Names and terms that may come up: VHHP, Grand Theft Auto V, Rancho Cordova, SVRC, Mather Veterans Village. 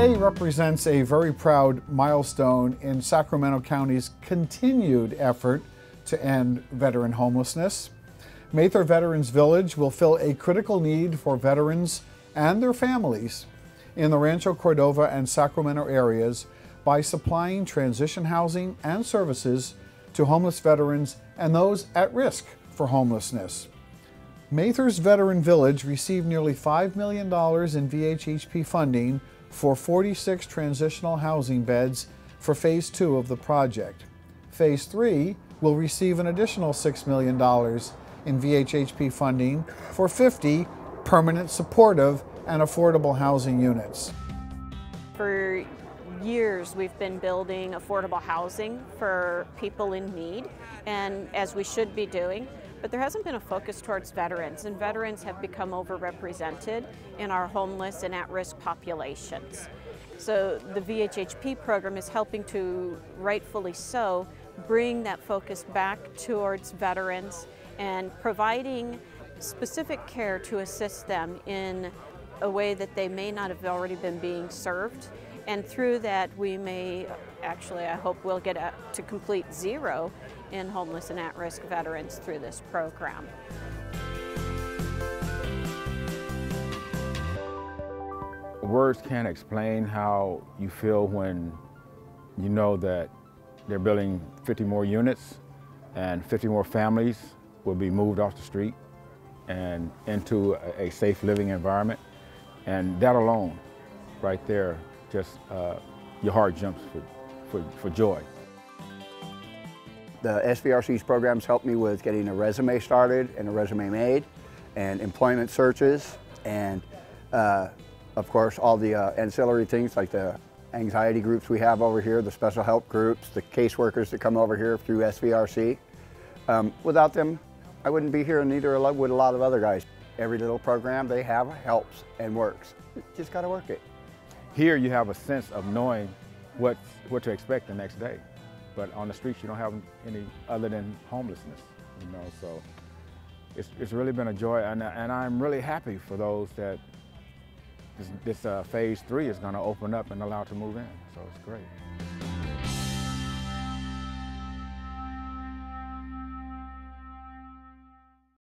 Today represents a very proud milestone in Sacramento County's continued effort to end veteran homelessness. Mather Veterans Village will fill a critical need for veterans and their families in the Rancho Cordova and Sacramento areas by supplying transition housing and services to homeless veterans and those at risk for homelessness. Mather's Veteran Village received nearly $5 million in VHHP funding for 46 transitional housing beds for Phase 2 of the project. Phase 3 will receive an additional $6 million in VHHP funding for 50 permanent supportive and affordable housing units. For years we've been building affordable housing for people in need, and as we should be doing, but there hasn't been a focus towards veterans, and veterans have become overrepresented in our homeless and at-risk populations. So the VHHP program is helping to, rightfully so, bring that focus back towards veterans and providing specific care to assist them in a way that they may not have already been being served. And through that, we may, actually I hope we'll get to complete zero in homeless and at-risk veterans through this program. Words can't explain how you feel when you know that they're building 50 more units and 50 more families will be moved off the street and into a safe living environment. And that alone, right there, just your heart jumps for joy. The SVRC's programs helped me with getting a resume started and a resume made, and employment searches, and of course all the ancillary things like the anxiety groups we have over here, the special help groups, the caseworkers that come over here through SVRC. Without them, I wouldn't be here, and neither would a lot of other guys. Every little program they have helps and works. You just gotta work it. Here you have a sense of knowing what to expect the next day, but on the streets you don't have any other than homelessness, you know, so it's really been a joy, and I'm really happy for those that this Phase 3 is going to open up and allow to move in, so it's great.